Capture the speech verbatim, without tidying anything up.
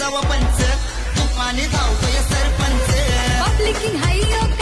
جوا بنت طوفان ضوء يا سربنت.